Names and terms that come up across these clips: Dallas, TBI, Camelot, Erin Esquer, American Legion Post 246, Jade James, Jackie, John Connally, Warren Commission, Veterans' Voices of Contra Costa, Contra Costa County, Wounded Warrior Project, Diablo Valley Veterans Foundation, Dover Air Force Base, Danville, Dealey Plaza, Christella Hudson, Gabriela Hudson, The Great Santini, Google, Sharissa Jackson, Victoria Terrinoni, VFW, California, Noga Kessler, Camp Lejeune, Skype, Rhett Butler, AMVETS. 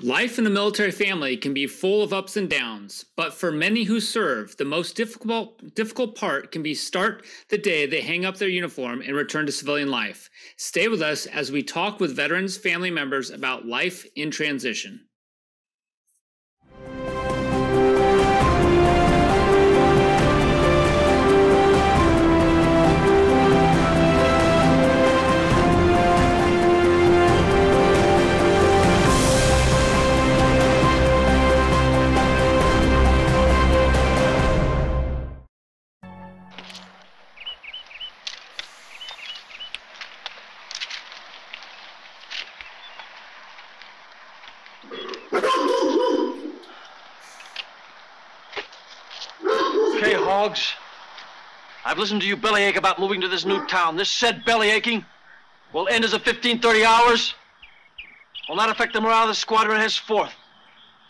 Life in the military family can be full of ups and downs, but for many who serve, the most difficult part can be start the day they hang up their uniform and return to civilian life. Stay with us as we talk with veterans family members about life in transition. I've listened to you bellyache about moving to this new town. This said bellyaching will end as of 15-30 hours. Will not affect the morale of the squadron henceforth.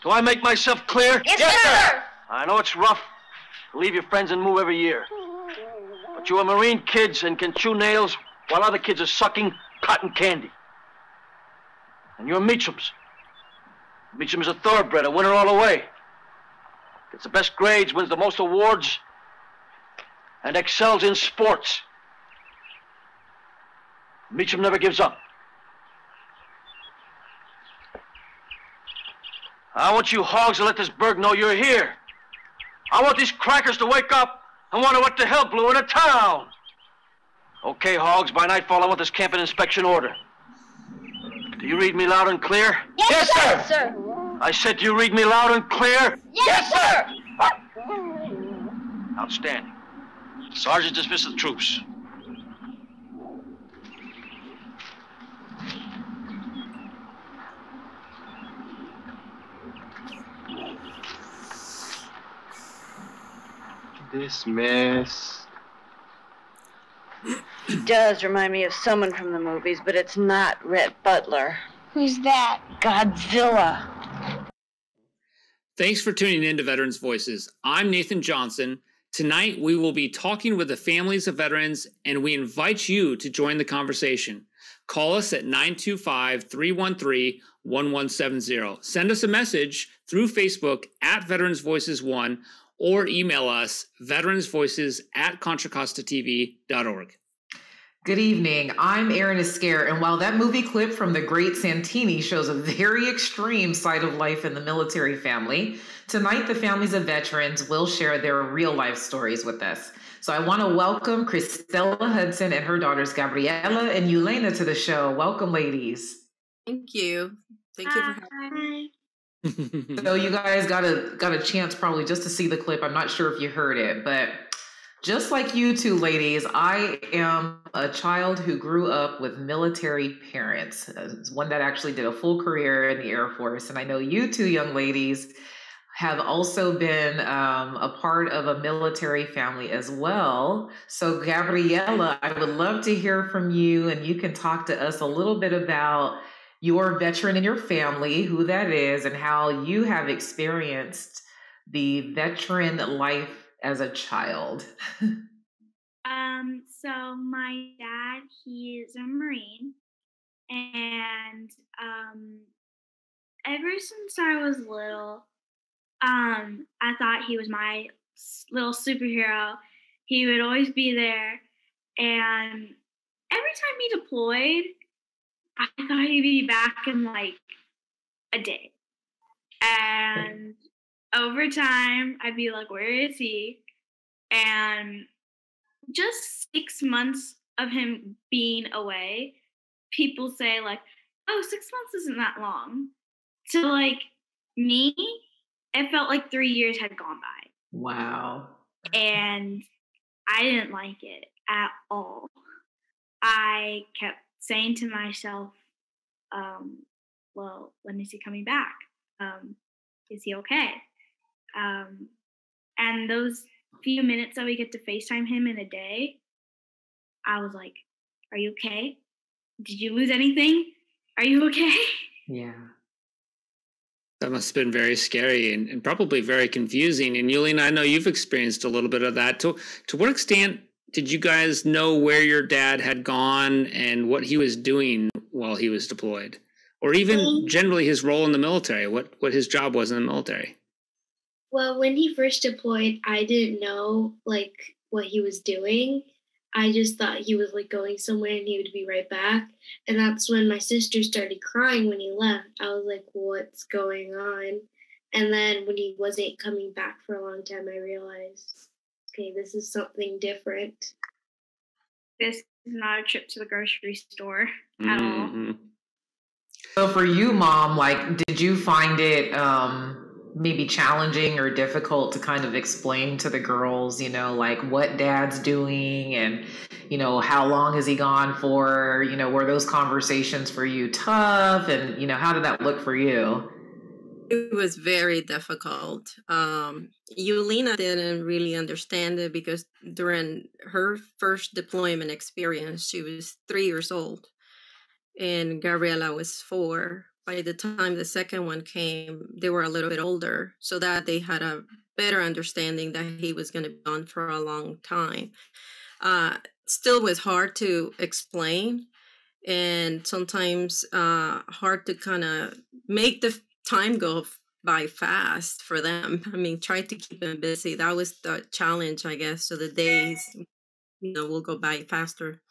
Do I make myself clear? Yes, sir! I know it's rough to leave your friends and move every year. But you are Marine kids and can chew nails while other kids are sucking cotton candy. And you're Meachums. Meachum is a thoroughbred, a winner all the way. Gets the best grades, wins the most awards, and excels in sports. Meacham never gives up. I want you hogs to let this burg know you're here. I want these crackers to wake up and wonder what the hell blew in a town. Okay, hogs, by nightfall I want this camp an inspection order. Do you read me loud and clear? Yes, yes sir. Sir! I said, do you read me loud and clear? Yes, yes sir! Outstanding. Sergeant, dismiss the troops. Dismiss. He does remind me of someone from the movies, but it's not Rhett Butler. Who's that? Godzilla. Thanks for tuning in to Veterans Voices. I'm Nathan Johnson. Tonight, we will be talking with the families of veterans, and we invite you to join the conversation. Call us at 925-313-1170. Send us a message through Facebook at Veterans Voices 1 or email us veteransvoices@ContraCostaTV.org. Good evening. I'm Erin Esquer, and while that movie clip from The Great Santini shows a very extreme side of life in the military family, tonight the families of veterans will share their real-life stories with us. So I want to welcome Christella Hudson and her daughters Gabriela and Yulina to the show. Welcome, ladies. Thank you. Thank you for having me. So you guys got a chance probably just to see the clip. I'm not sure if you heard it, but just like you two ladies, I am a child who grew up with military parents, one that actually did a full career in the Air Force. And I know you two young ladies have also been a part of a military family as well. So Gabriela, I would love to hear from you, and you can talk to us a little bit about your veteran in your family, who that is, and how you have experienced the veteran life as a child. So my dad, he is a Marine, and ever since I was little, I thought he was my little superhero. He would always be there, and every time he deployed, I thought he'd be back in like a day, and over time, I'd be like, where is he? And just 6 months of him being away, people say like, oh, 6 months isn't that long. So like me, it felt like 3 years had gone by. Wow. And I didn't like it at all. I kept saying to myself, well, when is he coming back? Is he okay? And those few minutes that we get to FaceTime him in a day, I was like, are you okay? Did you lose anything? Are you okay? Yeah. That must have been very scary and probably very confusing. And Yulina, I know you've experienced a little bit of that. To what extent did you guys know where your dad had gone and what he was doing while he was deployed? or even generally his role in the military, what his job was in the military? Well, when he first deployed, I didn't know like what he was doing. I just thought he was like going somewhere and he would be right back. And that's when my sister started crying when he left. I was like, what's going on? And then when he wasn't coming back for a long time, I realized, okay, this is something different. This is not a trip to the grocery store at all. So for you, Mom, like, did you find it maybe challenging or difficult to kind of explain to the girls, you know, like what Dad's doing and, you know, how long has he gone for? You know, were those conversations for you tough? And, you know, how did that look for you? It was very difficult. Yulina didn't really understand it because during her first deployment experience, she was 3 years old and Gabriela was 4. By the time the second one came, they were a little bit older, so that they had a better understanding that he was going to be gone for a long time. Still was hard to explain and sometimes hard to kind of make the time go by fast for them. I mean, try to keep them busy. That was the challenge, I guess, so the days, you know, will go by faster.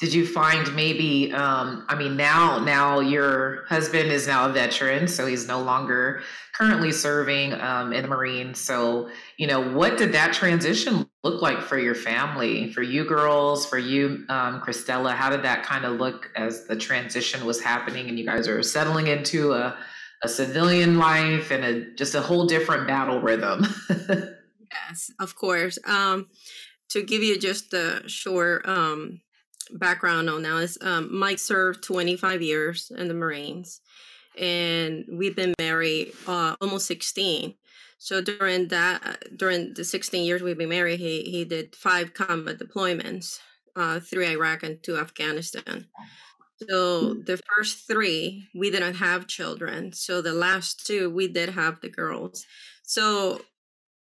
Did you find maybe, I mean, now your husband is now a veteran, so he's no longer currently serving in the Marines. So, you know, what did that transition look like for your family, for you girls, for you, Christella? How did that kind of look as the transition was happening and you guys are settling into a civilian life and just a whole different battle rhythm? Yes, of course. To give you just a short background on now is Mike served 25 years in the Marines and we've been married almost 16. So during the 16 years we've been married, he did 5 combat deployments, 3 Iraq and 2 Afghanistan. So the first 3 we didn't have children, so the last 2 we did have the girls. So,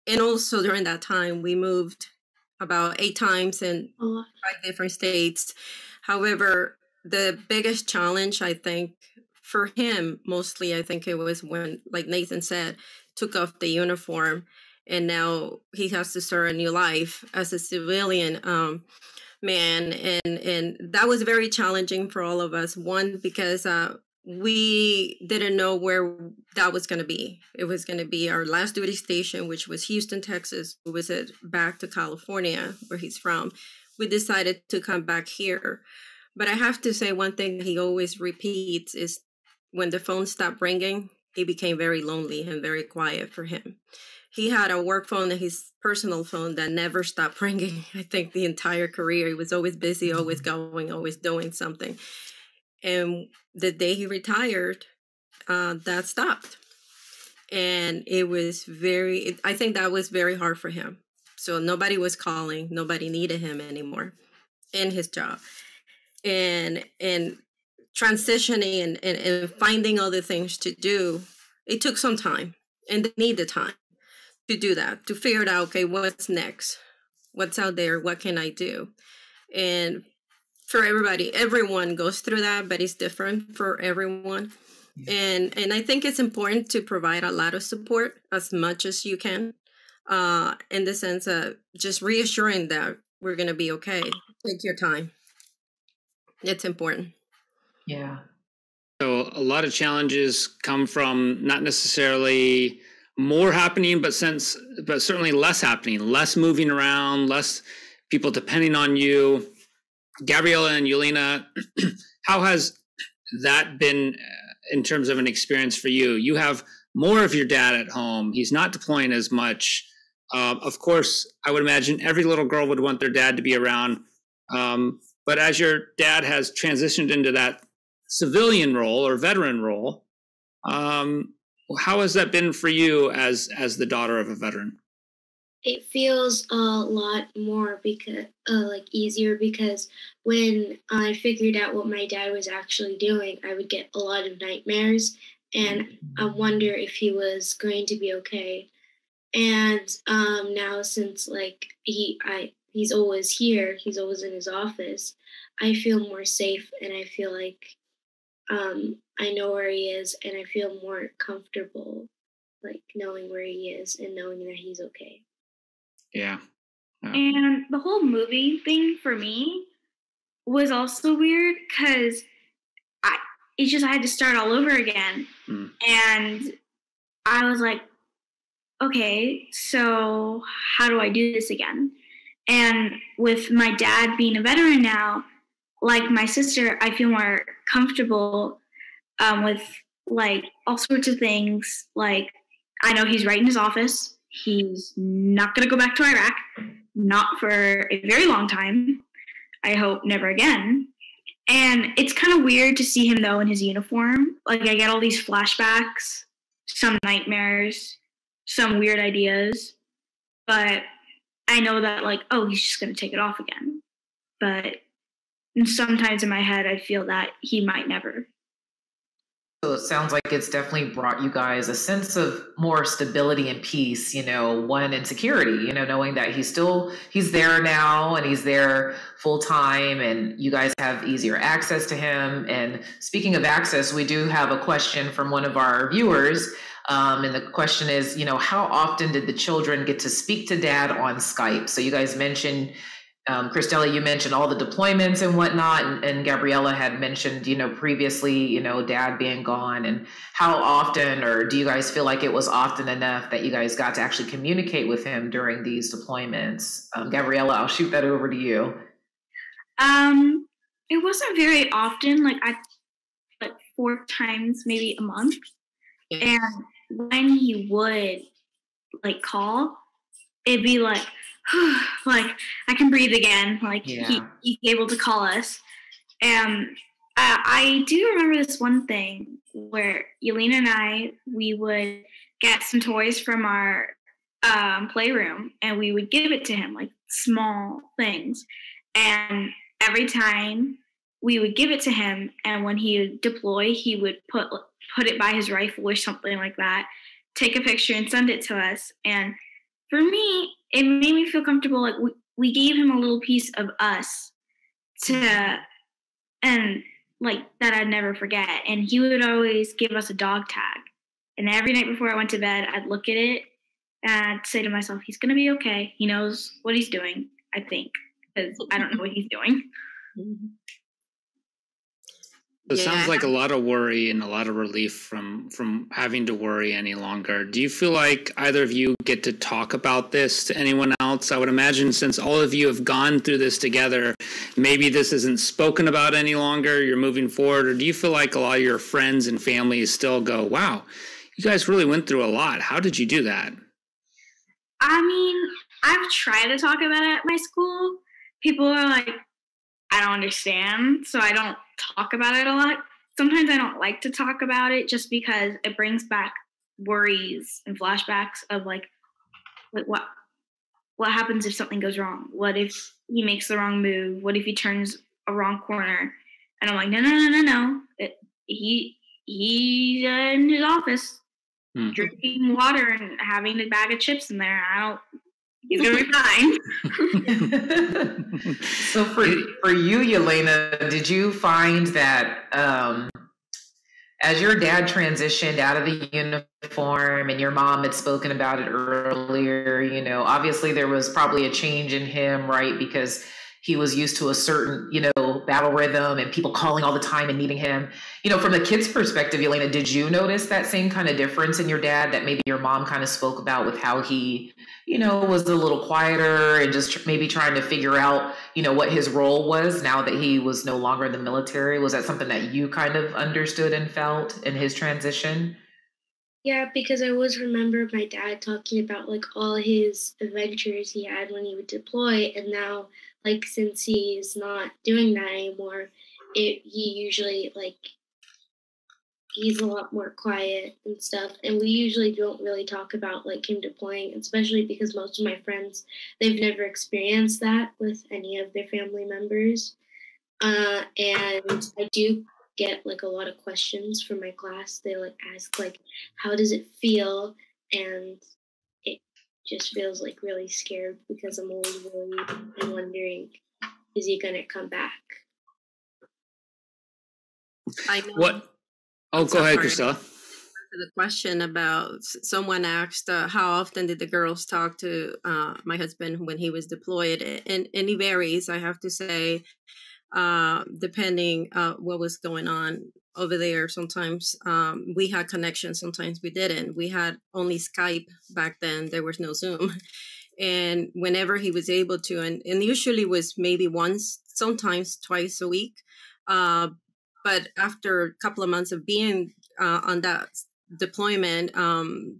and also during that time we moved about 8 times in 5 different states. However, the biggest challenge, I think, for him, mostly, I think it was when, like Nathan said, took off the uniform, and now he has to start a new life as a civilian man. And that was very challenging for all of us. One, because we didn't know where that was going to be. It was going to be our last duty station, which was Houston, Texas. We was back to California, where he's from. We decided to come back here. But I have to say one thing he always repeats is when the phone stopped ringing, he became very lonely and very quiet for him. He had a work phone and his personal phone that never stopped ringing. I think the entire career, he was always busy, always going, always doing something. And the day he retired, that stopped. And it was I think that was very hard for him. So nobody was calling. Nobody needed him anymore in his job. And transitioning and finding other things to do, it took some time. And they need the time to do that, to figure it out, okay, what's next? What's out there? What can I do? And for everybody, everyone goes through that, but it's different for everyone. And I think it's important to provide a lot of support as much as you can, in the sense of just reassuring that we're going to be okay. Take your time. It's important. Yeah. So a lot of challenges come from not necessarily more happening, but certainly less happening, less moving around, less people depending on you. Gabriela and Yulina, how has that been in terms of an experience for you? You have more of your dad at home. He's not deploying as much. Of course, I would imagine every little girl would want their dad to be around. But as your dad has transitioned into that civilian role or veteran role, how has that been for you as the daughter of a veteran? It feels a lot more easier because when I figured out what my dad was actually doing, I would get a lot of nightmares and I wonder if he was going to be okay. And now since he's always here, he's always in his office, I feel more safe and I feel like I know where he is, and I feel more comfortable, like, knowing where he is and knowing that he's okay. Yeah. And the whole movie thing for me was also weird because it's just I had to start all over again. Mm. And I was like, okay, so how do I do this again? And with my dad being a veteran now, like my sister, I feel more comfortable with, like, all sorts of things. Like, I know he's right in his office. He's not going to go back to Iraq, not for a very long time. I hope never again. And it's kind of weird to see him, though, in his uniform. Like, I get all these flashbacks, some nightmares, some weird ideas. But I know that, like, oh, he's just going to take it off again. But sometimes in my head, I feel that he might never. So it sounds like it's definitely brought you guys a sense of more stability and peace, you know, one, and security, you know, knowing that he's there now and he's there full time and you guys have easier access to him. And speaking of access, we do have a question from one of our viewers. And the question is, you know, how often did the children get to speak to Dad on Skype? So you guys mentioned, Christella, you mentioned all the deployments and whatnot, and Gabriela had mentioned, you know, previously, you know, Dad being gone, and how often, or do you guys feel like it was often enough that you guys got to actually communicate with him during these deployments? Gabriela, I'll shoot that over to you. It wasn't very often, like 4 times, maybe a month. Yeah. And when he would, like, call, it'd be like, like, I can breathe again. Like, yeah. He's able to call us. And I do remember this one thing where Yulina and I, we would get some toys from our playroom and we would give it to him, like small things. And every time we would give it to him, and when he would deploy, he would put it by his rifle or something like that, take a picture and send it to us. And for me, it made me feel comfortable. Like, we gave him a little piece of us and like that I'd never forget. And he would always give us a dog tag. And every night before I went to bed, I'd look at it and I'd say to myself, he's going to be okay. He knows what he's doing, I think, because I don't know what he's doing. It sounds like a lot of worry and a lot of relief from having to worry any longer. Do you feel like either of you get to talk about this to anyone else? I would imagine since all of you have gone through this together, maybe this isn't spoken about any longer, you're moving forward, or do you feel like a lot of your friends and families still go, wow, you guys really went through a lot. How did you do that? I mean, I've tried to talk about it at my school. People are like, I don't understand, so I don't talk about it a lot. Sometimes I don't like to talk about it just because it brings back worries and flashbacks of like what happens if something goes wrong? What if he makes the wrong move? What if he turns a wrong corner? And I'm like, no. He's in his office drinking water and having a bag of chips in there. He's going to be fine. So for you, Yulina, did you find that as your dad transitioned out of the uniform and your mom had spoken about it earlier, you know, obviously there was probably a change in him, right? Because he was used to a certain, you know, battle rhythm and people calling all the time and needing him. You know, from the kids' perspective, Yulina, did you notice that same kind of difference in your dad that maybe your mom kind of spoke about with how he, you know, was a little quieter and just maybe trying to figure out, you know, what his role was now that he was no longer in the military? Was that something that you kind of understood and felt in his transition? Yeah, because I always remember my dad talking about, like, all his adventures he had when he would deploy. And now, like, since he's not doing that anymore, he usually, like, he's a lot more quiet and stuff. And we usually don't really talk about, like, him deploying, especially because most of my friends, they've never experienced that with any of their family members. And I do get, like, a lot of questions from my class. They, like, ask, like, how does it feel? And it just feels, like, really scared because I'm always worried and wondering, is he gonna come back? I know. What? Oh, go ahead, Christella. The question about someone asked how often did the girls talk to my husband when he was deployed, and it varies, I have to say, depending what was going on over there. Sometimes we had connections, sometimes we didn't. We had only Skype back then. There was no Zoom. And whenever he was able to, and usually was maybe once, sometimes twice a week. But after a couple of months of being on that deployment,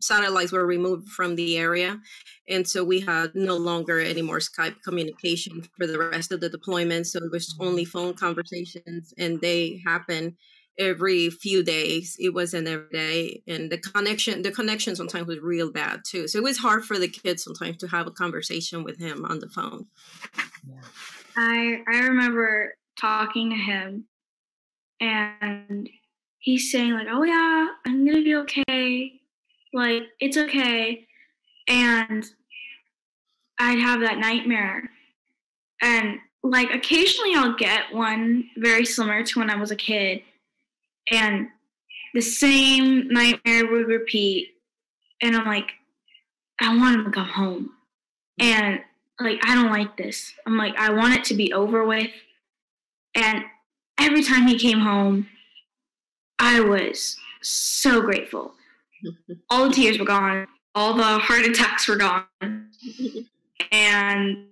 satellites were removed from the area, and so we had no longer any more Skype communication for the rest of the deployment. So it was only phone conversations, and they happened every few days. It wasn't every day, and the connection sometimes was real bad too. So it was hard for the kids sometimes to have a conversation with him on the phone. I remember talking to him, and he's saying, like, oh, yeah, I'm going to be okay. Like, it's okay. And I'd have that nightmare. And, like, occasionally I'll get one very similar to when I was a kid. And the same nightmare would repeat. And I'm like, I want him to go home. And, like, I don't like this. I'm like, I want it to be over with. And every time he came home, I was so grateful. All the tears were gone. All the heart attacks were gone. And,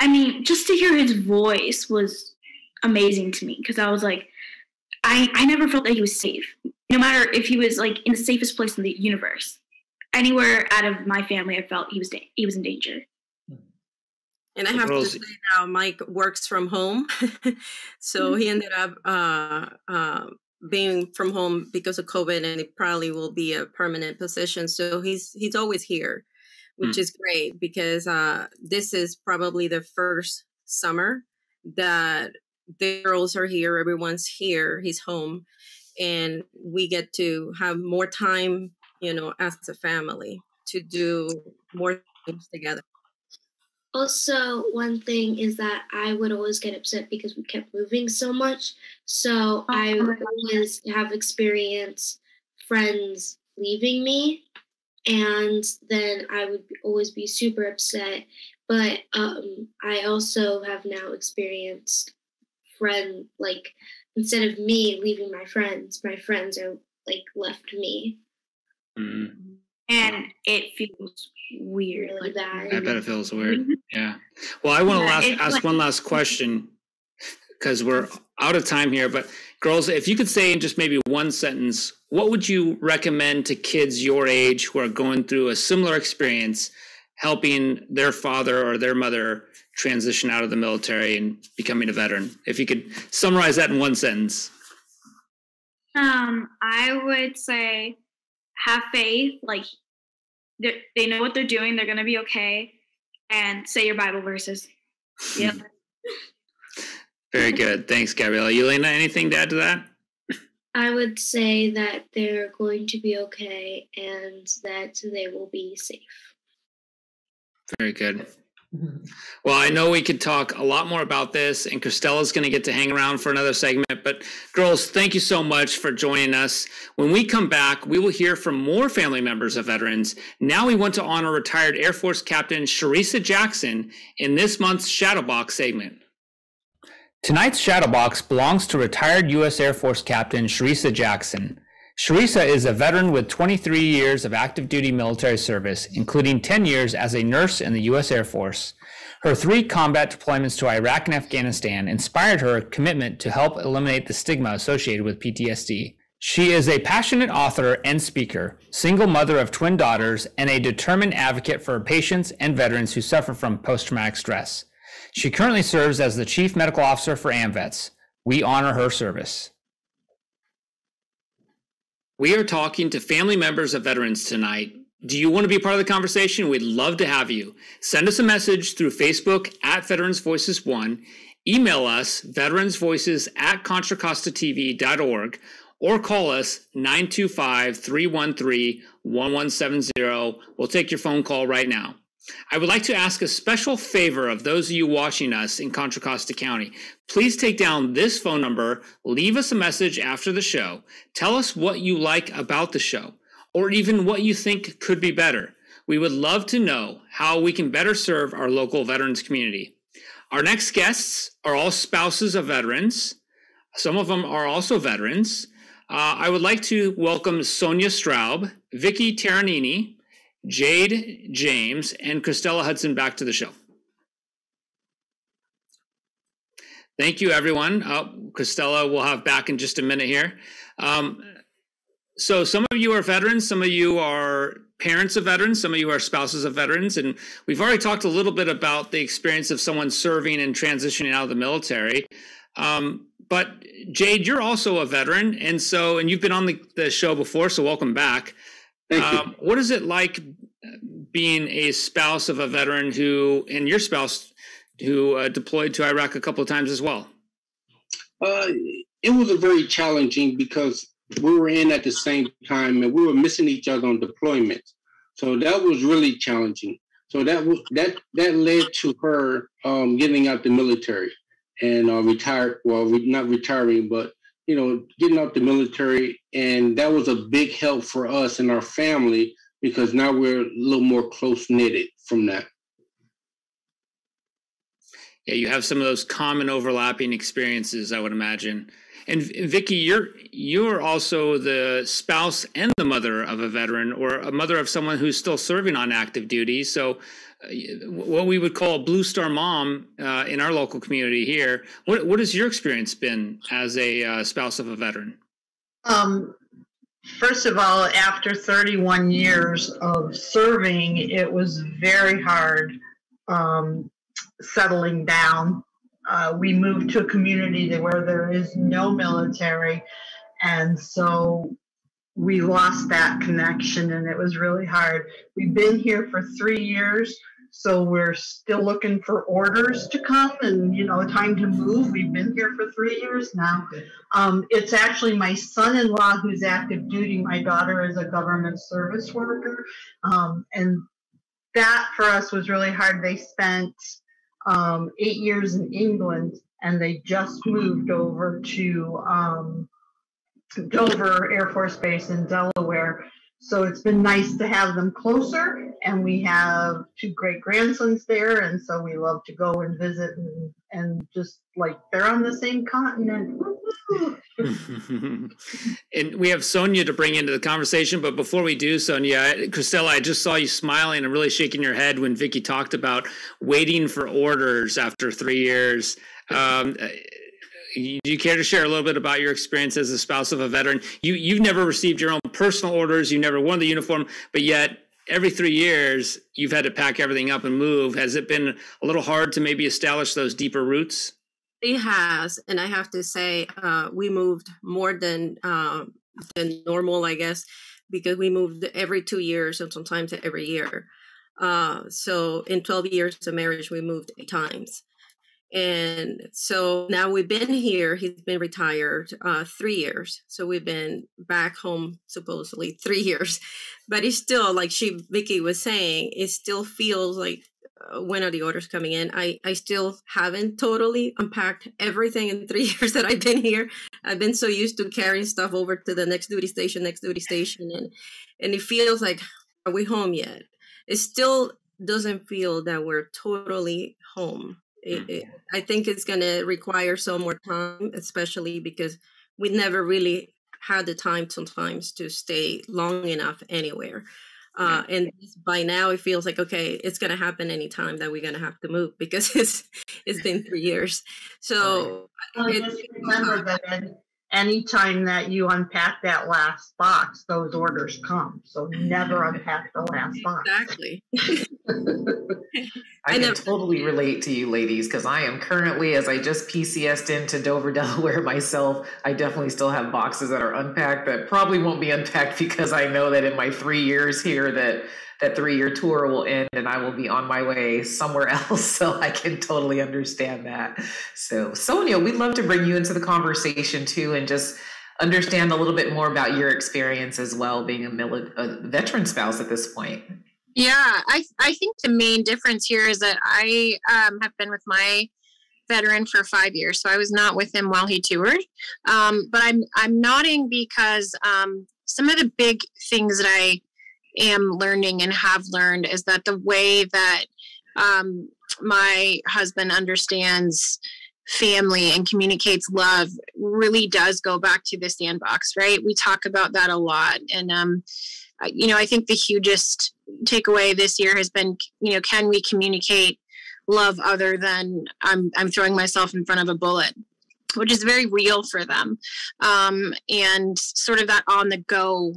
I mean, just to hear his voice was amazing to me, because I was like, I never felt that he was safe, no matter if he was, like, in the safest place in the universe. Anywhere out of my family, I felt he was in danger. And I have to say now, Mike works from home. So he ended up being from home because of COVID, and it probably will be a permanent position. So he's always here, which is great, because this is probably the first summer that the girls are here. Everyone's here. He's home, and we get to have more time, you know, as a family to do more things together. Also, one thing is that I would always get upset because we kept moving so much. So I would always have experienced friends leaving me, and then I would always be super upset. But I also have now experienced friend, like, instead of me leaving my friends are, like, left me. Mm-hmm. And it feels weird. Really bad. I bet it feels weird. Yeah. Well, I want to ask one last question, because we're out of time here. But girls, if you could say in just maybe one sentence, what would you recommend to kids your age who are going through a similar experience, helping their father or their mother transition out of the military and becoming a veteran? If you could summarize that in one sentence. I would say, have faith, like, they know what they're doing, they're going to be okay, and say your Bible verses. Yep. Very good. Thanks, Gabriela. Yulina, anything to add to that? I would say that they're going to be okay and that they will be safe. Very good. Well, I know we could talk a lot more about this, and Christella's going to get to hang around for another segment. But girls, thank you so much for joining us. When we come back, we will hear from more family members of veterans. Now we want to honor retired Air Force Captain Sharissa Jackson in this month's Shadowbox segment. Tonight's Shadowbox belongs to retired U.S. Air Force Captain Sharissa Jackson. Sharissa is a veteran with 23 years of active duty military service, including 10 years as a nurse in the U.S. Air Force. Her 3 combat deployments to Iraq and Afghanistan inspired her commitment to help eliminate the stigma associated with PTSD. She is a passionate author and speaker, single mother of twin daughters, and a determined advocate for patients and veterans who suffer from post-traumatic stress. She currently serves as the Chief Medical Officer for AMVETS. We honor her service. We are talking to family members of veterans tonight. Do you want to be part of the conversation? We'd love to have you. Send us a message through Facebook at Veterans Voices 1, email us veteransvoices@ContraCostaTV.org, or call us 925-313-1170. We'll take your phone call right now. I would like to ask a special favor of those of you watching us in Contra Costa County. Please take down this phone number, leave us a message after the show, tell us what you like about the show, or even what you think could be better. We would love to know how we can better serve our local veterans community. Our next guests are all spouses of veterans. Some of them are also veterans. I would like to welcome Sonia Straub, Victoria Terrinoni, Jade James, and Christella Hudson back to the show. Thank you, everyone. Christella we'll have back in just a minute here. So some of you are veterans, some of you are parents of veterans, some of you are spouses of veterans, and we've already talked a little bit about the experience of someone serving and transitioning out of the military. But Jade, you're also a veteran, and so, and you've been on the show before, so welcome back. Thank you. What is it like being a spouse of a veteran who, and your spouse who deployed to Iraq a couple of times as well? It was a very challenging, because we were in at the same time and we were missing each other on deployment. So that was really challenging. So that was, that led to her getting out the military and retired. Well, not retiring, but, you know, getting out the military. And that was a big help for us and our family, because now we're a little more close knitted from that. Yeah, you have some of those common overlapping experiences, I would imagine. And Vicki, you're also the spouse and the mother of a veteran, or a mother of someone who's still serving on active duty. So what we would call a Blue Star mom in our local community here. What has your experience been as a spouse of a veteran? First of all, after 31 years of serving, it was very hard settling down. We moved to a community where there is no military, and so we lost that connection, and it was really hard. We've been here for 3 years, so we're still looking for orders to come and, you know, time to move. We've been here for 3 years now. It's actually my son-in-law who's active duty. My daughter is a government service worker, and that for us was really hard. They spent 8 years in England, and they just moved over to Dover Air Force Base in Delaware. So it's been nice to have them closer, and we have two great-grandsons there, and so we love to go and visit, and just like they're on the same continent. And we have Sonia to bring into the conversation, but before we do, Sonia, Christella, I just saw you smiling and really shaking your head when Vicki talked about waiting for orders after 3 years. Do you care to share a little bit about your experience as a spouse of a veteran? You've never received your own personal orders, you never worn the uniform, but yet every 3 years you've had to pack everything up and move. Has it been a little hard to maybe establish those deeper roots? It has, and I have to say, we moved more than normal, I guess, because we moved every 2 years and sometimes every year. So in 12 years of marriage, we moved 8 times. And so now we've been here. He's been retired 3 years. So we've been back home supposedly 3 years. But it's still, like Vicki was saying, it still feels like, when are the orders coming in? I still haven't totally unpacked everything in 3 years that I've been here. I've been so used to carrying stuff over to the next duty station. And it feels like, are we home yet? It still doesn't feel that we're totally home. I think it's going to require some more time, especially because we never really had the time sometimes to stay long enough anywhere. And by now it feels like, okay, it's going to happen anytime that we're going to have to move, because it's been 3 years. So just remember that anytime that you unpack that last box, those orders come. So never unpack the last box. Exactly. I can totally relate to you ladies, because I am currently, as I just PCS'd into Dover, Delaware myself, I definitely still have boxes that are unpacked that probably won't be unpacked, because I know that in my 3 years here that 3-year tour will end and I will be on my way somewhere else. So I can totally understand that. So Sonia, we'd love to bring you into the conversation too, and just understand a little bit more about your experience as well, being a veteran spouse at this point. Yeah, I think the main difference here is that I have been with my veteran for 5 years, so I was not with him while he toured. But I'm nodding because some of the big things that I am learning and have learned is that the way that my husband understands family and communicates love really does go back to the sandbox, right? We talk about that a lot. And, you know, I think the hugest takeaway this year has been, you know, can we communicate love other than I'm throwing myself in front of a bullet, which is very real for them. And sort of that on the go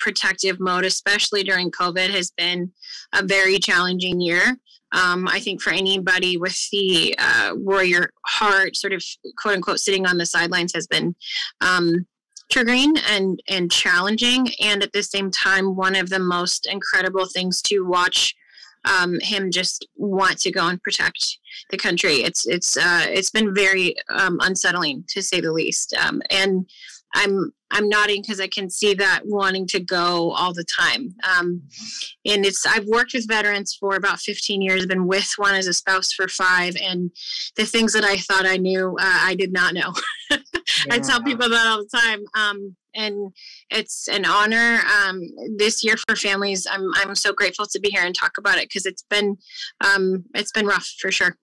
protective mode, especially during COVID, has been a very challenging year. I think for anybody with the warrior heart, sort of quote unquote sitting on the sidelines has been triggering and challenging. And at the same time, one of the most incredible things to watch him just want to go and protect the country. It's been very unsettling, to say the least. And I'm nodding because I can see that wanting to go all the time. And I've worked with veterans for about 15 years, been with one as a spouse for 5, and the things that I thought I knew, I did not know. Yeah. I tell people that all the time. And it's an honor this year for families. I'm so grateful to be here and talk about it because it's been rough for sure.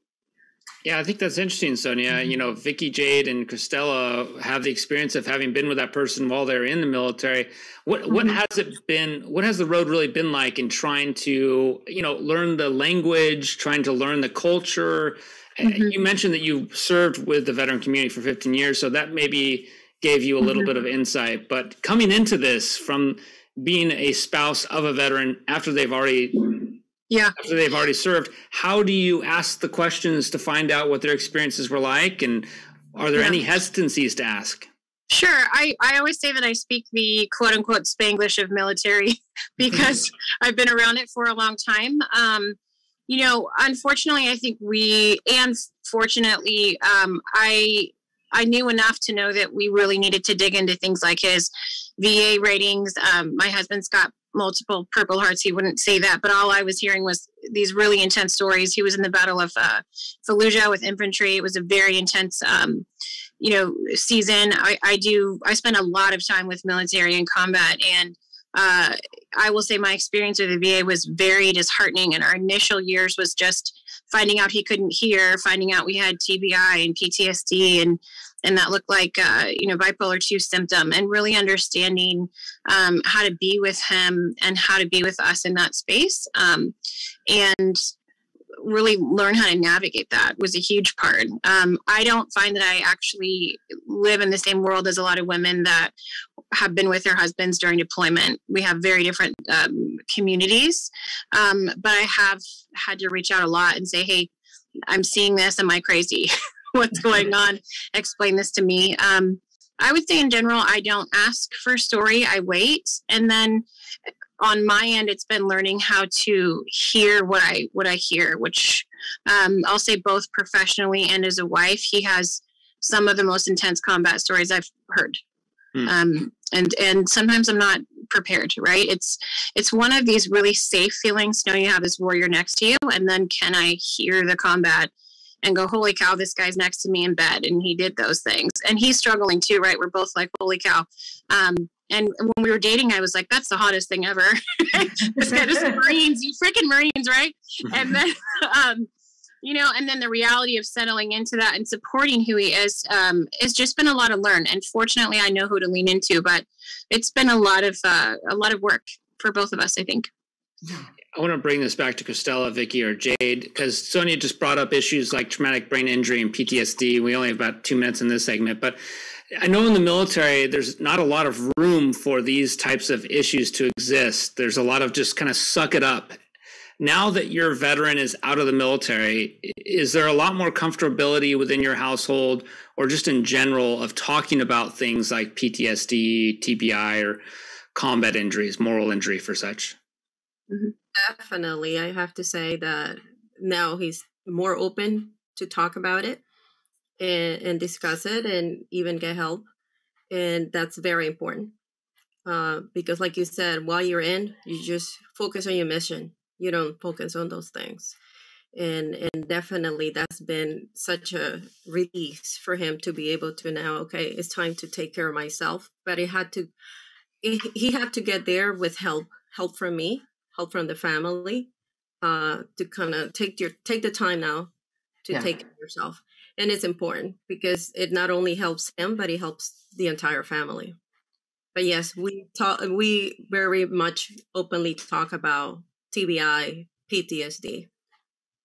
Yeah, I think that's interesting, Sonia. Mm-hmm. You know, Vicki, Jade, and Christella have the experience of having been with that person while they're in the military. What has it been? What has the road really been like in trying to, you know, learn the language, trying to learn the culture? Mm-hmm. You mentioned that you served with the veteran community for 15 years, so that maybe gave you a little bit of insight. But coming into this from being a spouse of a veteran after they've already served, how do you ask the questions to find out what their experiences were like? And are there any hesitancies to ask? Sure. I always say that I speak the quote unquote Spanglish of military because I've been around it for a long time. You know, unfortunately, I think fortunately, I knew enough to know that we really needed to dig into things like his VA ratings. My husband's got multiple Purple Hearts. He wouldn't say that, but all I was hearing was these really intense stories. He was in the Battle of Fallujah with infantry. It was a very intense, you know, season. I spend a lot of time with military in combat, and I will say my experience with the VA was very disheartening. And our initial years was just finding out he couldn't hear, finding out we had TBI and PTSD, and that looked like, you know, bipolar 2 symptom, and really understanding how to be with him and how to be with us in that space, and really learn how to navigate that was a huge part. I don't find that I actually live in the same world as a lot of women that have been with their husbands during deployment. We have very different communities, but I have had to reach out a lot and say, hey, I'm seeing this. Am I crazy? What's going on? Explain this to me. I would say in general, I don't ask for story. I wait. And then on my end, it's been learning how to hear what I hear, which I'll say both professionally and as a wife, he has some of the most intense combat stories I've heard. And sometimes I'm not prepared, right? It's one of these really safe feelings to know you have this warrior next to you. And then can I hear the combat and go, holy cow, this guy's next to me in bed. And he did those things. And he's struggling too, right? We're both like, holy cow. And when we were dating, I was like, that's the hottest thing ever. This guy just Marines, you freaking Marines, right? And then, you know, and then the reality of settling into that and supporting who he is, it's just been a lot of learn. And fortunately, I know who to lean into, but it's been a lot of work for both of us, I think. I want to bring this back to Christella, Vicki, or Jade, because Sonia just brought up issues like traumatic brain injury and PTSD. We only have about 2 minutes in this segment, but I know in the military, there's not a lot of room for these types of issues to exist. There's a lot of just kind of suck it up. Now that your veteran is out of the military, is there a lot more comfortability within your household or just in general of talking about things like PTSD, TBI, or combat injuries, moral injury for such? Definitely. I have to say that now he's more open to talk about it and discuss it and even get help. And that's very important. because like you said, while you're in, you just focus on your mission. You don't focus on those things. And definitely that's been such a release for him to be able to now, okay, it's time to take care of myself. But it had to, he had to get there with help from me, help from the family, to kind of take the time now to take care of yourself. And it's important because it not only helps him, but it helps the entire family. But yes, we very much openly talk about TBI, PTSD,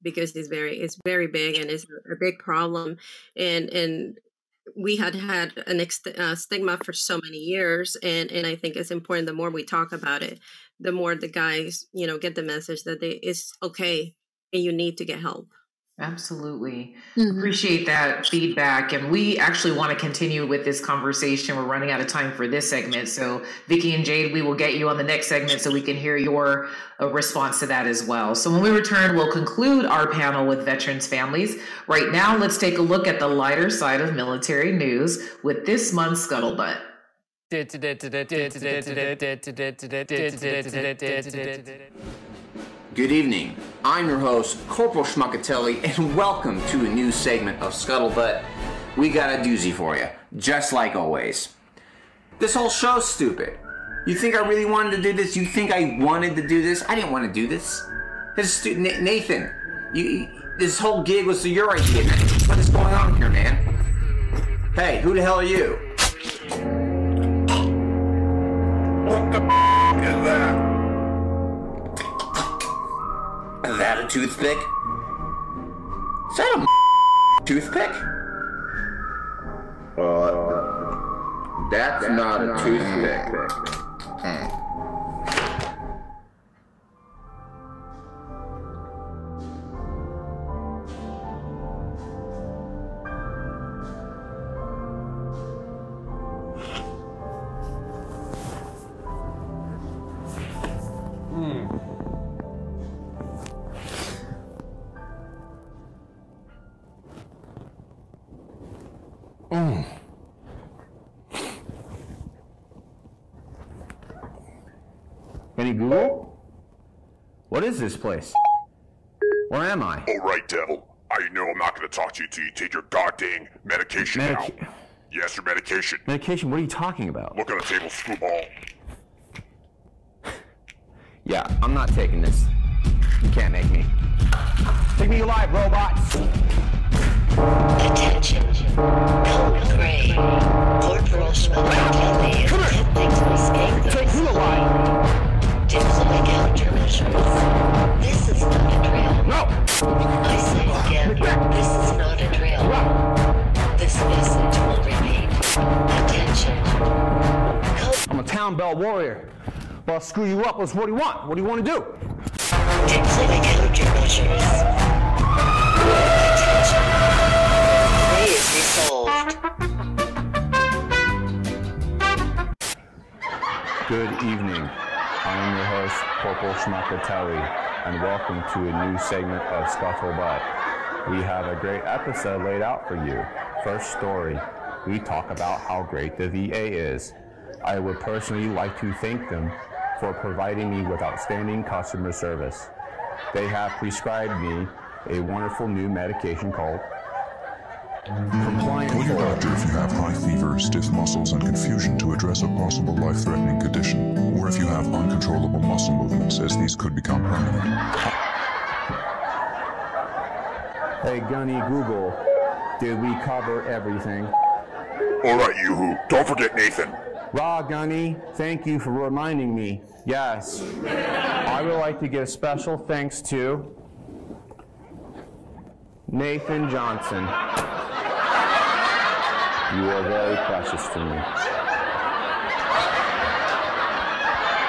because it's very big and it's a big problem. And we had an stigma for so many years. And I think it's important, the more we talk about it, the more the guys, you know, get the message that it's okay and you need to get help. Absolutely. Mm-hmm. Appreciate that feedback. And we actually want to continue with this conversation. We're running out of time for this segment. So Vicki and Jade, we will get you on the next segment so we can hear your response to that as well. So when we return, we'll conclude our panel with veterans' families. Right now, let's take a look at the lighter side of military news with this month's Scuttlebutt. Good evening. I'm your host, Corporal Schmuckatelli, and welcome to a new segment of Scuttlebutt. We got a doozy for you, just like always. This whole show's stupid. You think I really wanted to do this? You think I wanted to do this? I didn't want to do this. Nathan, this whole gig was your idea. What is going on here, man? Hey, who the hell are you? What the f*** is that? Is that a toothpick? Is that a toothpick? That's not a toothpick. Google? What is this place? Where am I? All right, devil. I know I'm not going to talk to you till you take your goddamn medication out. Yes, your medication. Medication? What are you talking about? Look on the table, screwball. Yeah, I'm not taking this. You can't make me. Take me alive, robots! Attention. Code Gray. Corporal Schmuckatelli is attempting to escape the... Take me alive! Deploy countermeasures. This is not a drill. No! I say again, this is not a drill. No. This message will repeat. Attention. I'm a town bell warrior. Well, I'll screw you up. What do you want? What do you want to do? Deploy countermeasures. Attention. Play is resolved. Good evening. I'm your host, Corporal Schmuckatelli, and welcome to a new segment of Scuttlebutt. We have a great episode laid out for you. First story, we talk about how great the VA is. I would personally like to thank them for providing me with outstanding customer service. They have prescribed me a wonderful new medication called Compliant. Call your doctor if you have high fever, stiff muscles, and confusion to address a possible life-threatening condition, or if you have uncontrollable muscle movements, as these could become permanent. Hey, Gunny Google, did we cover everything? All right, yoo-hoo. Don't forget Nathan. Raw, Gunny, thank you for reminding me. Yes. I would like to give special thanks to Nathan Johnson. You are very precious to me.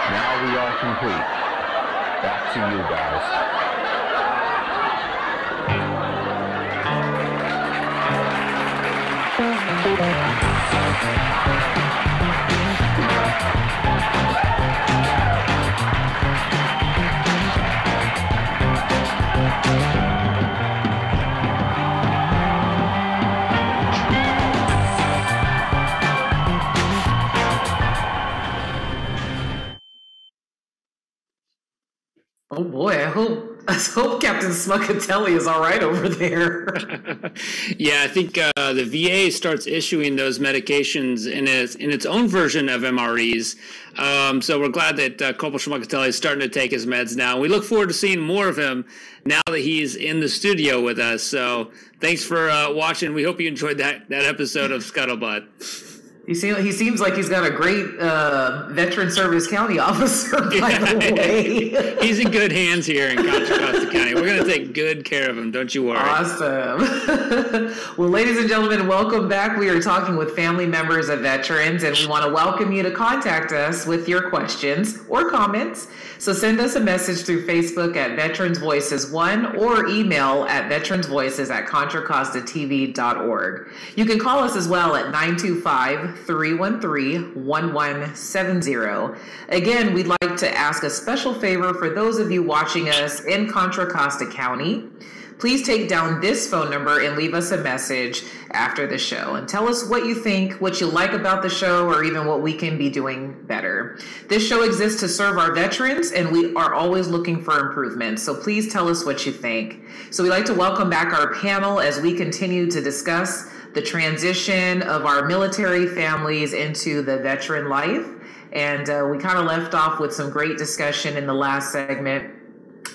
Now we are complete. Back to you guys. Oh boy, I hope Captain Smuckatelli is all right over there. Yeah, I think the VA starts issuing those medications in its own version of MREs. So we're glad that Corporal Smuckatelli is starting to take his meds now. We look forward to seeing more of him now that he's in the studio with us. So thanks for watching. We hope you enjoyed that episode of Scuttlebutt. He seems like he's got a great veteran service county officer, by the way. He's in good hands here in Contra Costa County. We're going to take good care of him, don't you worry. Awesome. Well, ladies and gentlemen, welcome back. We are talking with family members of veterans, and we want to welcome you to contact us with your questions or comments. So send us a message through Facebook at Veterans Voices 1 or email at veteransvoices@ContraCostaTV.org. You can call us as well at 925-313-1170. Again, we'd like to ask a special favor for those of you watching us in Contra Costa County. Please take down this phone number and leave us a message after the show and tell us what you think, what you like about the show, or even what we can be doing better. This show exists to serve our veterans, and we are always looking for improvements, so please tell us what you think. So we'd like to welcome back our panel as we continue to discuss the transition of our military families into the veteran life. And we kind of left off with some great discussion in the last segment.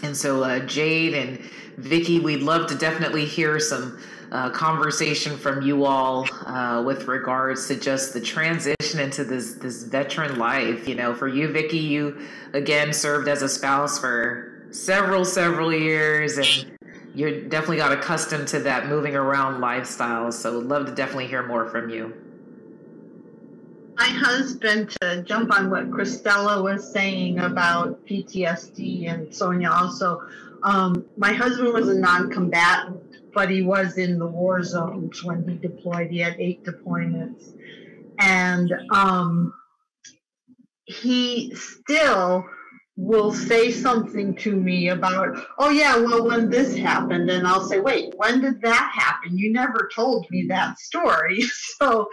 And so Jade and Vicki, we'd love to definitely hear some conversation from you all with regards to just the transition into this veteran life. You know, for you, Vicki, you again served as a spouse for several years, and you definitely got accustomed to that moving around lifestyle. So would love to definitely hear more from you. My husband, to jump on what Christella was saying about PTSD, and Sonia also, my husband was a non-combatant, but he was in the war zones when he deployed. He had 8 deployments. And he still will say something to me about, oh yeah, well, when this happened, and I'll say, wait, when did that happen? You never told me that story. So,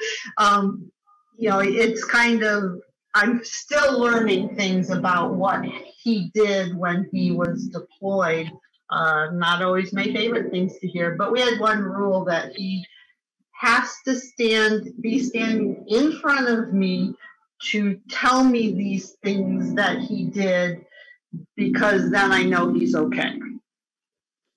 you know, it's kind of, I'm still learning things about what he did when he was deployed. Not always my favorite things to hear, but we had one rule that he has to be standing in front of me to tell me these things that he did, because then I know he's okay.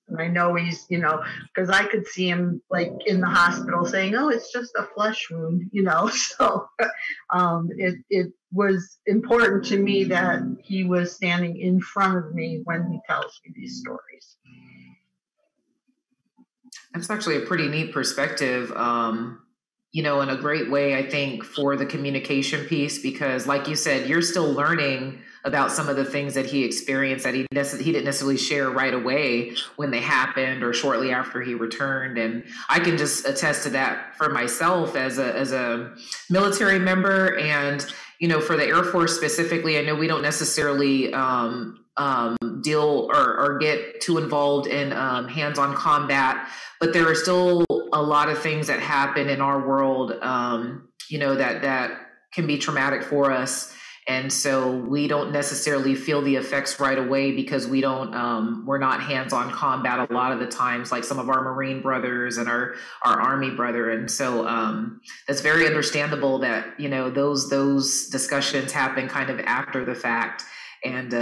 And I know he's, you know, because I could see him like in the hospital saying, oh, it's just a flesh wound, you know. So it was important to me that he was standing in front of me when he tells me these stories. That's actually a pretty neat perspective, you know, in a great way, I think, for the communication piece, because like you said, you're still learning about some of the things that he experienced that he didn't necessarily share right away when they happened or shortly after he returned. And I can just attest to that for myself as a military member. And, you know, for the Air Force specifically, I know we don't necessarily deal or get too involved in hands-on combat, but there are still a lot of things that happen in our world, you know, that can be traumatic for us. And so we don't necessarily feel the effects right away because we don't, we're not hands-on combat a lot of the times, like some of our Marine brothers and our Army brother. And so that's very understandable that, you know, those discussions happen kind of after the fact. And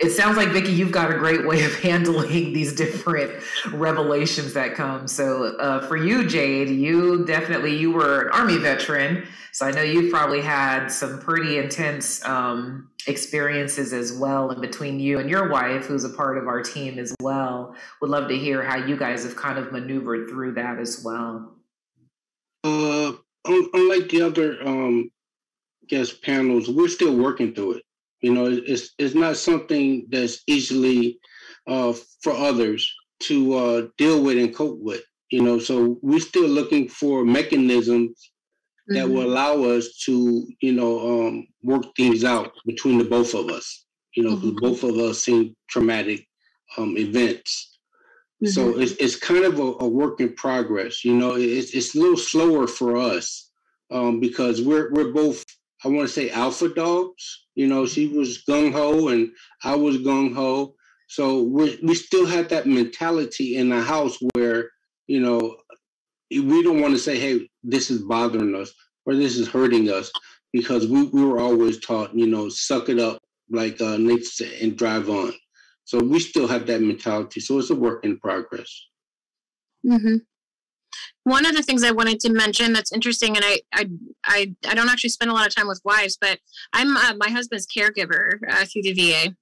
it sounds like, Vicki, you've got a great way of handling these different revelations that come. So for you, Jade, you were an Army veteran. So I know you've probably had some pretty intense experiences as well. And between you and your wife, who's a part of our team as well, would love to hear how you guys have kind of maneuvered through that as well. Unlike the other guest panels, we're still working through it. You know, it's not something that's easily for others to deal with and cope with, you know, so we're still looking for mechanisms that will allow us to, you know, work things out between the both of us, you know, because both of us seen traumatic events. So it's kind of a work in progress, you know. It's a little slower for us because we're both, I want to say, alpha dogs. You know, she was gung-ho and I was gung-ho. So we still had that mentality in the house where, you know, we don't want to say, hey, this is bothering us or this is hurting us, because we were always taught, you know, suck it up, like Nathan said, and drive on. So we still have that mentality. So it's a work in progress. Mm-hmm. One of the things I wanted to mention that's interesting, and I don't actually spend a lot of time with wives, but I'm my husband's caregiver through the VA.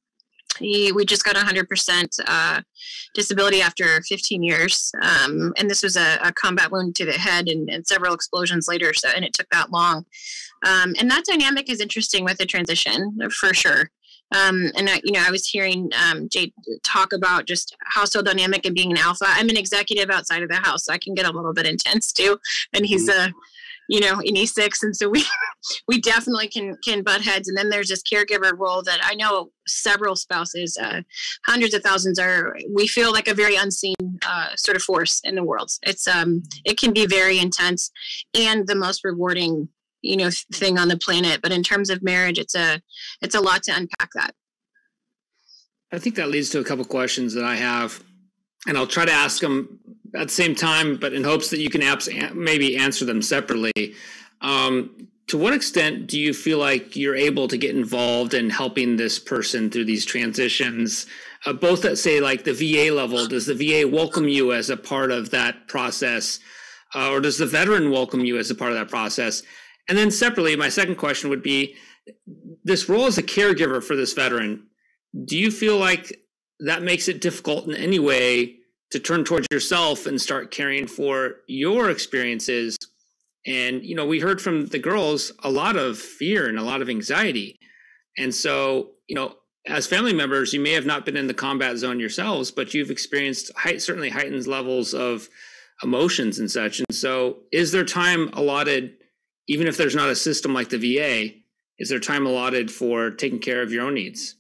We just got 100% disability after 15 years. And this was a combat wound to the head and several explosions later. So, and it took that long. And that dynamic is interesting with the transition for sure. And I, you know, I was hearing Jade talk about just household dynamic and being an alpha. I'm an executive outside of the house, so I can get a little bit intense too. And he's a, you know, in E6, and so we definitely can butt heads. And then there's this caregiver role that I know several spouses, hundreds of thousands are. We feel like a very unseen sort of force in the world. It's it can be very intense and the most rewarding, you know, thing on the planet. But in terms of marriage, it's a lot to unpack that. I think that leads to a couple questions that I have, and I'll try to ask them at the same time, but in hopes that you can maybe answer them separately. To what extent do you feel like you're able to get involved in helping this person through these transitions, both at, say, like the VA level? Does the VA welcome you as a part of that process, or does the veteran welcome you as a part of that process? And then separately, my second question would be, this role as a caregiver for this veteran, do you feel like that makes it difficult in any way to turn towards yourself and start caring for your experiences? And, you know, we heard from the girls a lot of fear and a lot of anxiety. And so, you know, as family members, you may have not been in the combat zone yourselves, but you've experienced certainly heightened levels of emotions and such. And so is there time allotted, even if there's not a system like the VA, is there time allotted for taking care of your own needs?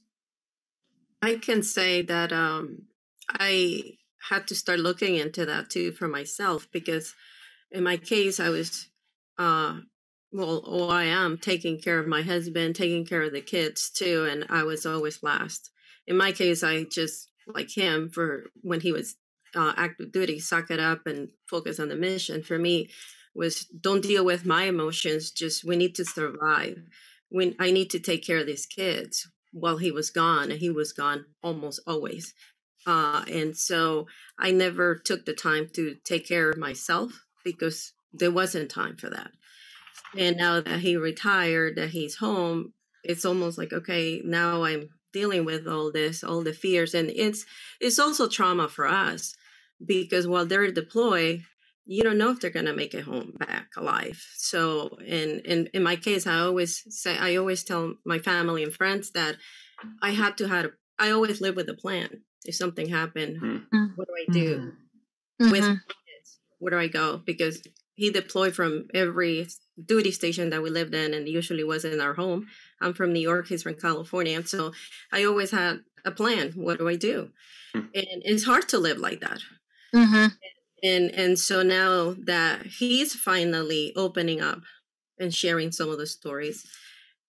I can say that I had to start looking into that too for myself, because in my case, I was, I am taking care of my husband, taking care of the kids too, and I was always last. In my case, I just, like him, for when he was active duty, suck it up and focus on the mission. For me, was don't deal with my emotions, just we need to survive. When I need to take care of these kids while he was gone, and he was gone almost always. And so I never took the time to take care of myself because there wasn't time for that. And now that he retired, that he's home, it's almost like, okay, now I'm dealing with all this, all the fears. And it's also trauma for us, because while they're deployed, you don't know if they're going to make it home back alive. So in my case, I always tell my family and friends that I had to have, I always live with a plan. If something happened, what do I do with kids? Where do I go? Because he deployed from every duty station that we lived in, and usually was in our home. I'm from New York, he's from California. And so I always had a plan. What do I do? And it's hard to live like that. And so now that he's finally opening up and sharing some of the stories,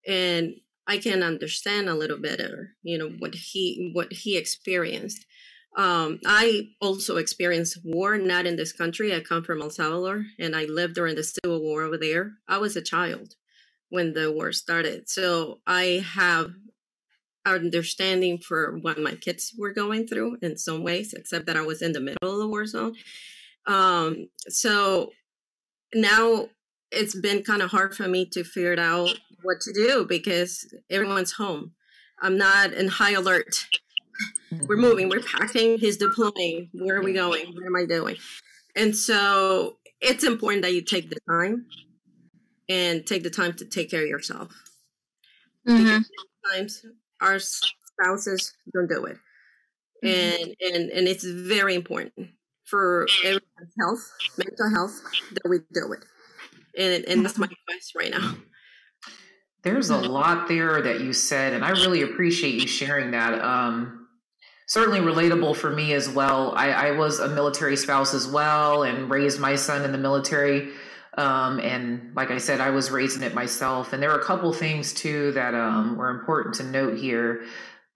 and I can understand a little better, you know, what he experienced. I also experienced war, not in this country. I come from El Salvador, and I lived during the Civil War over there. I was a child when the war started, so I have understanding for what my kids were going through in some ways, except that I was in the middle of the war zone. So now it's been kind of hard for me to figure out what to do, because everyone's home. I'm not in high alert. We're moving, we're packing, he's deploying. Where are we going? What am I doing? And so it's important that you take the time to take care of yourself. Because sometimes our spouses don't do it. And it's very important for everyone's health, mental health, that we do it. And that's my advice right now. There's a lot there that you said, and I really appreciate you sharing that. Certainly relatable for me as well. I was a military spouse as well, and raised my son in the military. And like I said, I was raising it myself. And there were a couple things too that were important to note here.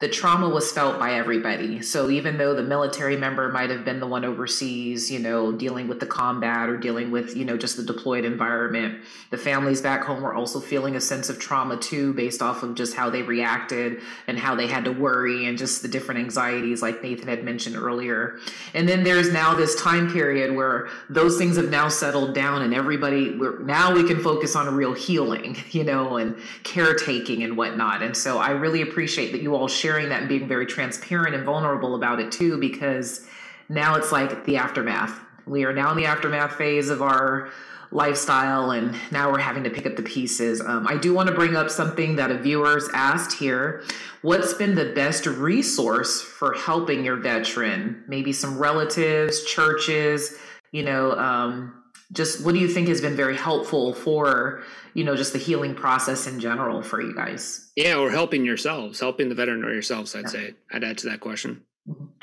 the trauma was felt by everybody. So even though the military member might have been the one overseas, you know, dealing with the combat or dealing with, you know, just the deployed environment, the families back home were also feeling a sense of trauma too, based off of just how they reacted and how they had to worry and just the different anxieties like Nathan had mentioned earlier. And then there's now this time period where those things have now settled down and everybody, now we can focus on a real healing, you know, and caretaking and whatnot. And so I really appreciate that you all sharing that and being very transparent and vulnerable about it too, because now it's like the aftermath. We are now in the aftermath phase of our lifestyle, and now we're having to pick up the pieces. I do want to bring up something that a viewer's asked here. What's been the best resource for helping your veteran? Maybe some relatives, churches, you know, just what do you think has been very helpful for, you know, just the healing process in general for you guys? Yeah, or helping yourselves, helping the veteran or yourselves, I'd say. I'd add to that question.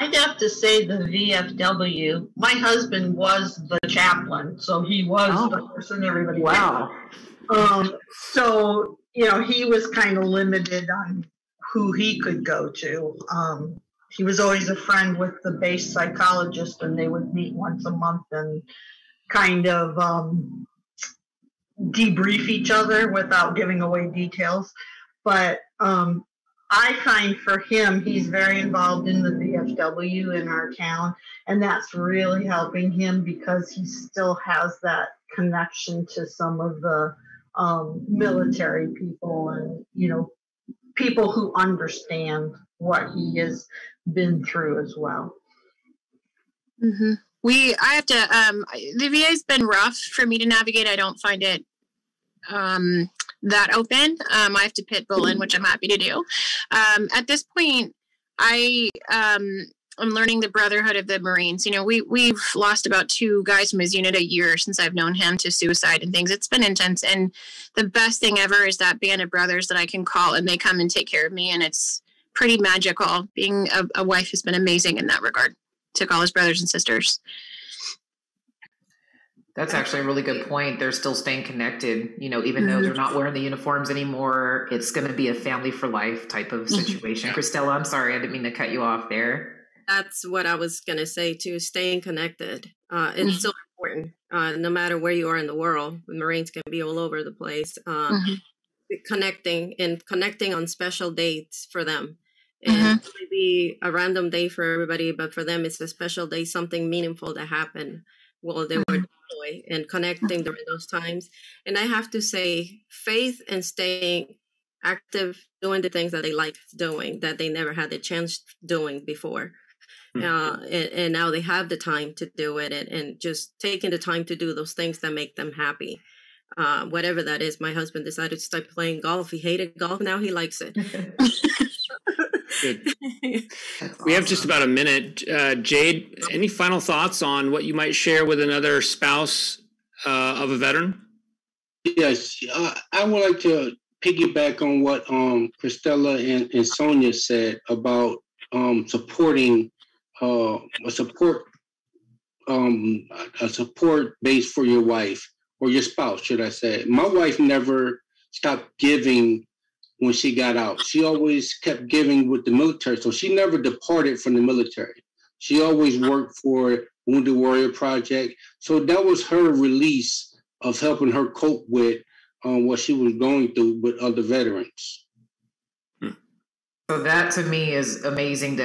I'd have to say the VFW. My husband was the chaplain, so he was the person everybody knew. So, you know, he was kind of limited on who he could go to. He was always a friend with the base psychologist, and they would meet once a month and kind of debrief each other without giving away details. But I find for him, he's very involved in the VFW in our town, and that's really helping him because he still has that connection to some of the military people and, you know, people who understand what he has been through as well. Mm-hmm. I have to, the VA's been rough for me to navigate. I don't find it that open. I have to pit bull in, which I'm happy to do. At this point, I'm learning the brotherhood of the Marines. You know, we've lost about 2 guys from his unit a year since I've known him to suicide and things. It's been intense. And the best thing ever is that band of brothers that I can call, and they come and take care of me. And it's pretty magical. Being a wife has been amazing in that regard. Took all his brothers and sisters. That's actually a really good point. They're still staying connected, you know, even though they're not wearing the uniforms anymore. It's going to be a family for life type of situation. Christella, I'm sorry, I didn't mean to cut you off there. That's what I was going to say too. Staying connected, it's so important. No matter where you are in the world, the Marines can be all over the place. Connecting on special dates for them. And it may be a random day for everybody, but for them, it's a special day, something meaningful that happened while they were deployed, and connecting during those times. And I have to say, faith and staying active, doing the things that they like doing, that they never had the chance doing before. And now they have the time to do it, and just taking the time to do those things that make them happy. Whatever that is. My husband decided to start playing golf. He hated golf. Now he likes it. Good. We have just about a minute. Jade, any final thoughts on what you might share with another spouse of a veteran? Yes, I would like to piggyback on what Christella and Sonia said about supporting a support base for your wife or your spouse, should I say. My wife never stopped giving. When she got out, she always kept giving with the military. So she never departed from the military. She always worked for Wounded Warrior Project. So that was her release of helping her cope with what she was going through with other veterans. So that to me is amazing,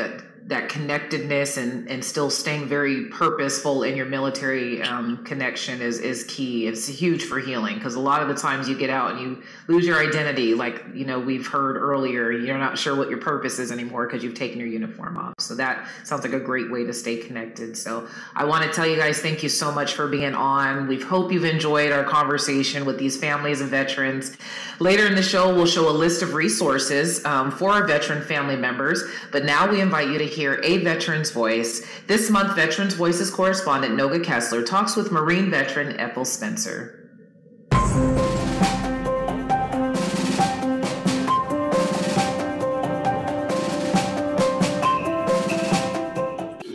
that connectedness and still staying very purposeful in your military connection is key. It's huge for healing, because a lot of the times you get out and you lose your identity. Like, you know, we've heard earlier, you're not sure what your purpose is anymore because you've taken your uniform off. So that sounds like a great way to stay connected. So I want to tell you guys, thank you so much for being on. We hope you've enjoyed our conversation with these families and veterans. Later in the show, we'll show a list of resources for our veteran family members. But now we invite you to hear a veteran's voice. This month, Veterans Voices correspondent Noga Kessler talks with Marine veteran Ethel Spencer.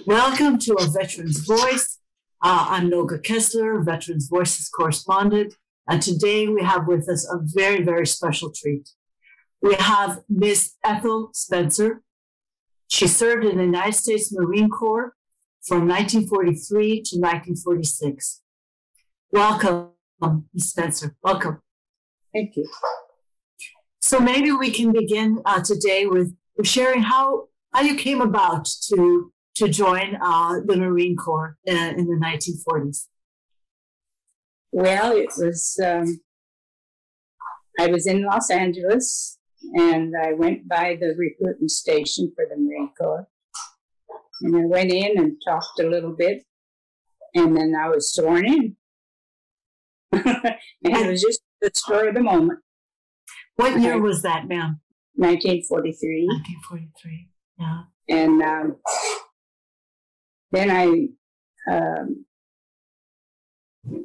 Welcome to A Veteran's Voice. I'm Noga Kessler, Veterans Voices correspondent, and today we have with us a very, very special treat. We have Miss Ethel Spencer, She served in the United States Marine Corps from 1943 to 1946. Welcome, Ms. Spencer. Welcome. Thank you. So maybe we can begin today with sharing how you came about to join the Marine Corps in the 1940s. Well, it was, I was in Los Angeles, and I went by the recruiting station for the Marine Corps. And I went in and talked a little bit, and then I was sworn in. And it was just the story of the moment. What year was that, ma'am? 1943. 1943, yeah. And then I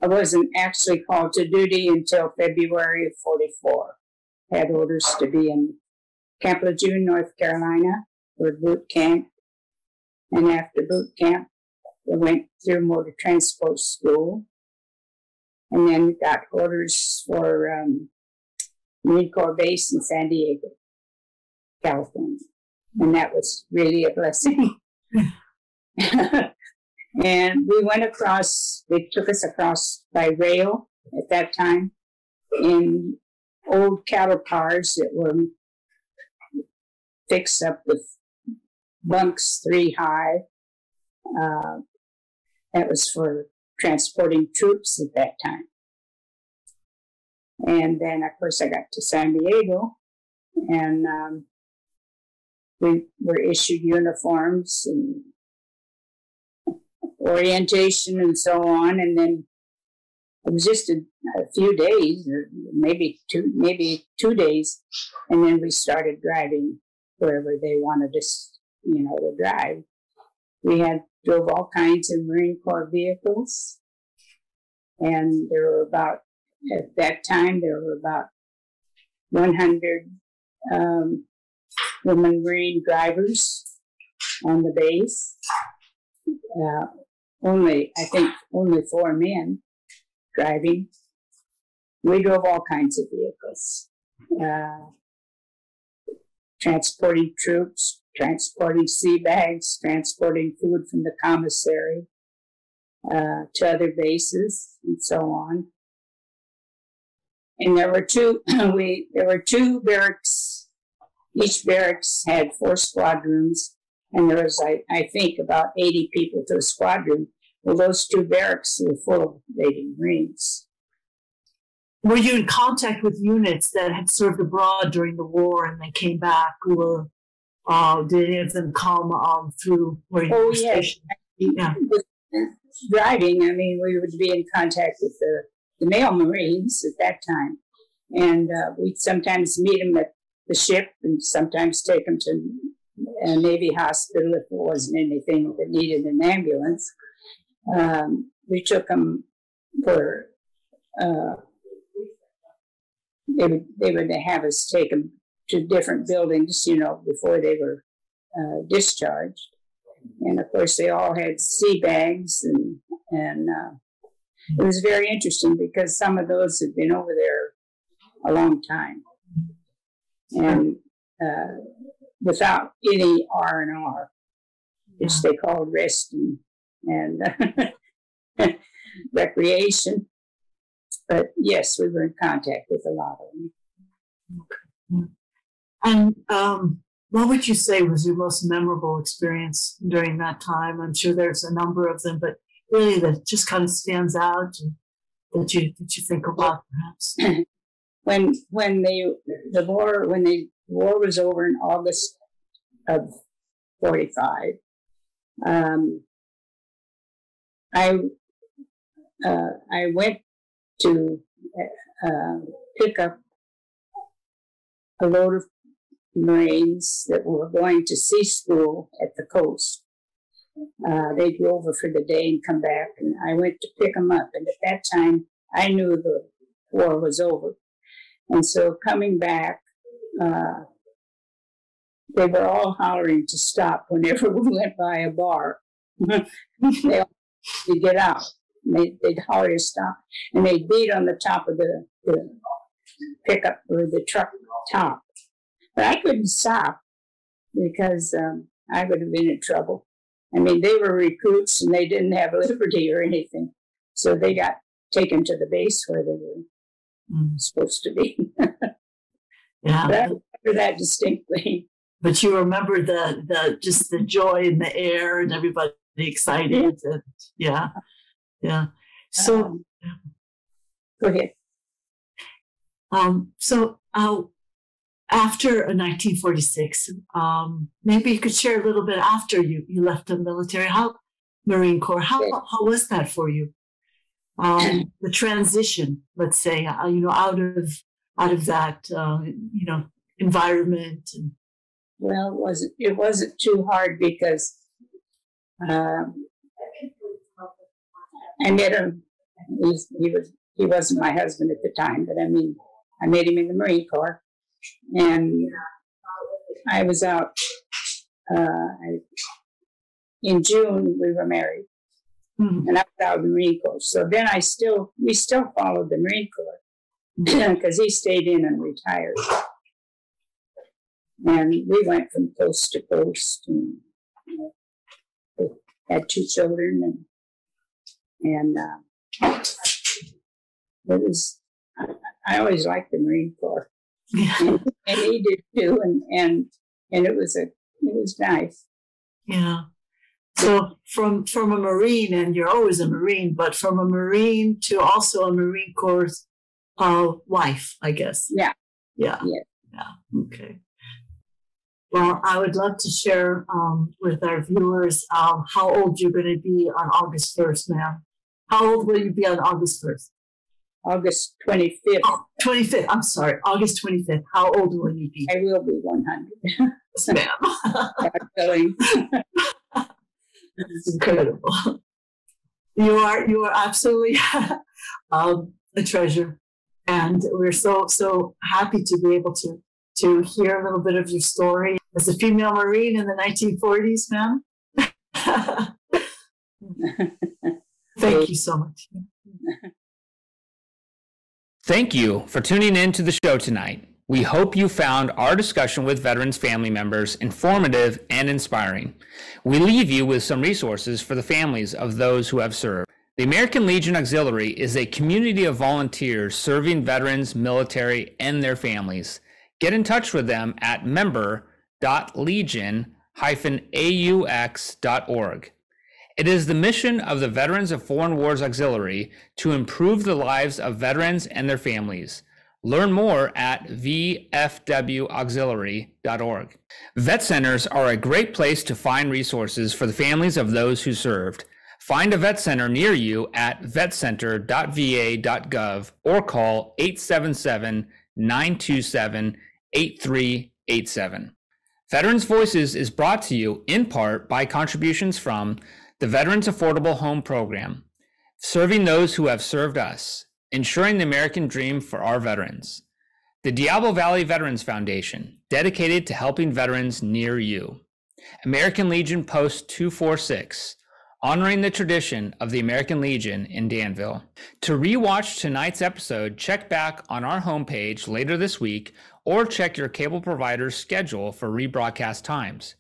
wasn't actually called to duty until February of 44. I had orders to be in Camp Lejeune, North Carolina, for boot camp. And after boot camp, I went through motor transport school. And then got orders for Marine Corps Base in San Diego, California. And that was really a blessing. And we went across, they took us across by rail at that time in old cattle cars that were fixed up with bunks 3 high. That was for transporting troops at that time. And then, of course, I got to San Diego, and we were issued uniforms and orientation and so on. And then it was just a few days, maybe two days, and then we started driving wherever they wanted us, you know, to drive. We had drove all kinds of Marine Corps vehicles, and there were about, at that time, there were about 100 women Marine drivers on the base. I think only 4 men driving. We drove all kinds of vehicles, transporting troops, transporting sea bags, transporting food from the commissary to other bases, and so on. And there were two barracks. Each barracks had 4 squadrons, and there was, I think, about 80 people to a squadron. Well, those 2 barracks were full of Lady Marines. Were you in contact with units that had served abroad during the war and they came back? Or did any of them come through where you were stationed? Yeah. Driving, I mean, we would be in contact with the male Marines at that time. And we'd sometimes meet them at the ship and sometimes take them to a Navy hospital if there wasn't anything that needed an ambulance. We took them for, they would have us take them to different buildings, you know, before they were discharged. And of course, they all had sea bags, and it was very interesting because some of those had been over there a long time, and without any R&R, which they called rest and recreation. But yes, we were in contact with a lot of them. And what would you say was your most memorable experience during that time? I'm sure there's a number of them, but really that just kind of stands out and that you think about, perhaps. When the war was over in August of 45, I went to pick up a load of Marines that were going to sea school at the coast. They'd go over for the day and come back, and I went to pick them up. And at that time, I knew the war was over. And so coming back, they were all hollering to stop whenever we went by a bar. They all had to get out. They'd holler to stop. And they'd beat on the top of the pickup or the truck top. But I couldn't stop because I would have been in trouble. I mean, they were recruits and they didn't have liberty or anything. So they got taken to the base where they were supposed to be. Yeah. But I remember that distinctly. But you remember the just the joy in the air and everybody excited. Yeah. And yeah. Yeah. So go ahead. After 1946, maybe you could share a little bit after you left the military, Marine Corps, how was that for you? The transition, let's say, you know, out of that, you know, environment. And... Well, it wasn't too hard because I met him. He wasn't my husband at the time, but I mean, I met him in the Marine Corps. And I was out in June. We were married, and I was out of the Marine Corps. So then we still followed the Marine Corps because he stayed in and retired. And we went from coast to coast, and you know, had two children, and it was. I always liked the Marine Corps. Yeah. And he did too, and it was nice. Yeah. So from a Marine, and you're always a Marine, but from a Marine to also a Marine Corps wife, I guess. Yeah. Yeah. Yeah. Yeah. Okay. Well, I would love to share with our viewers how old you're going to be on August 1st, ma'am. How old will you be on August 1st? August 25th. Oh, 25th. I'm sorry. August 25th. How old will you be? I will be 100. Yes, ma'am. It's incredible. You are absolutely a treasure, and we're so happy to be able to hear a little bit of your story as a female Marine in the 1940s, ma'am. Thank you so much. Thank you for tuning in to the show tonight. We hope you found our discussion with veterans family members informative and inspiring. We leave you with some resources for the families of those who have served. The American Legion Auxiliary is a community of volunteers serving veterans, military, and their families. Get in touch with them at member.legion-aux.org. It is the mission of the Veterans of Foreign Wars Auxiliary to improve the lives of veterans and their families. Learn more at vfwauxiliary.org. Vet centers are a great place to find resources for the families of those who served. Find a vet center near you at vetcenter.va.gov or call 877-927-8387. Veterans Voices is brought to you in part by contributions from the Veterans Affordable Home Program, serving those who have served us, ensuring the American dream for our veterans. The Diablo Valley Veterans Foundation, dedicated to helping veterans near you. American Legion Post 246, honoring the tradition of the American Legion in Danville. To rewatch tonight's episode, check back on our homepage later this week or check your cable provider's schedule for rebroadcast times.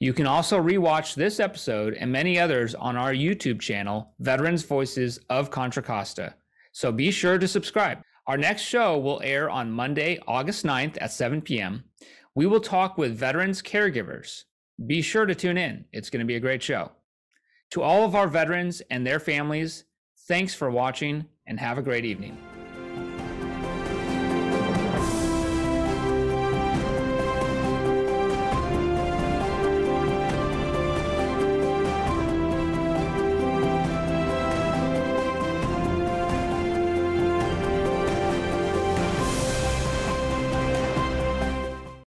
You can also rewatch this episode and many others on our YouTube channel, Veterans Voices of Contra Costa. So be sure to subscribe. Our next show will air on Monday, August 9th at 7 p.m. We will talk with veterans caregivers. Be sure to tune in. It's going to be a great show. To all of our veterans and their families, thanks for watching and have a great evening.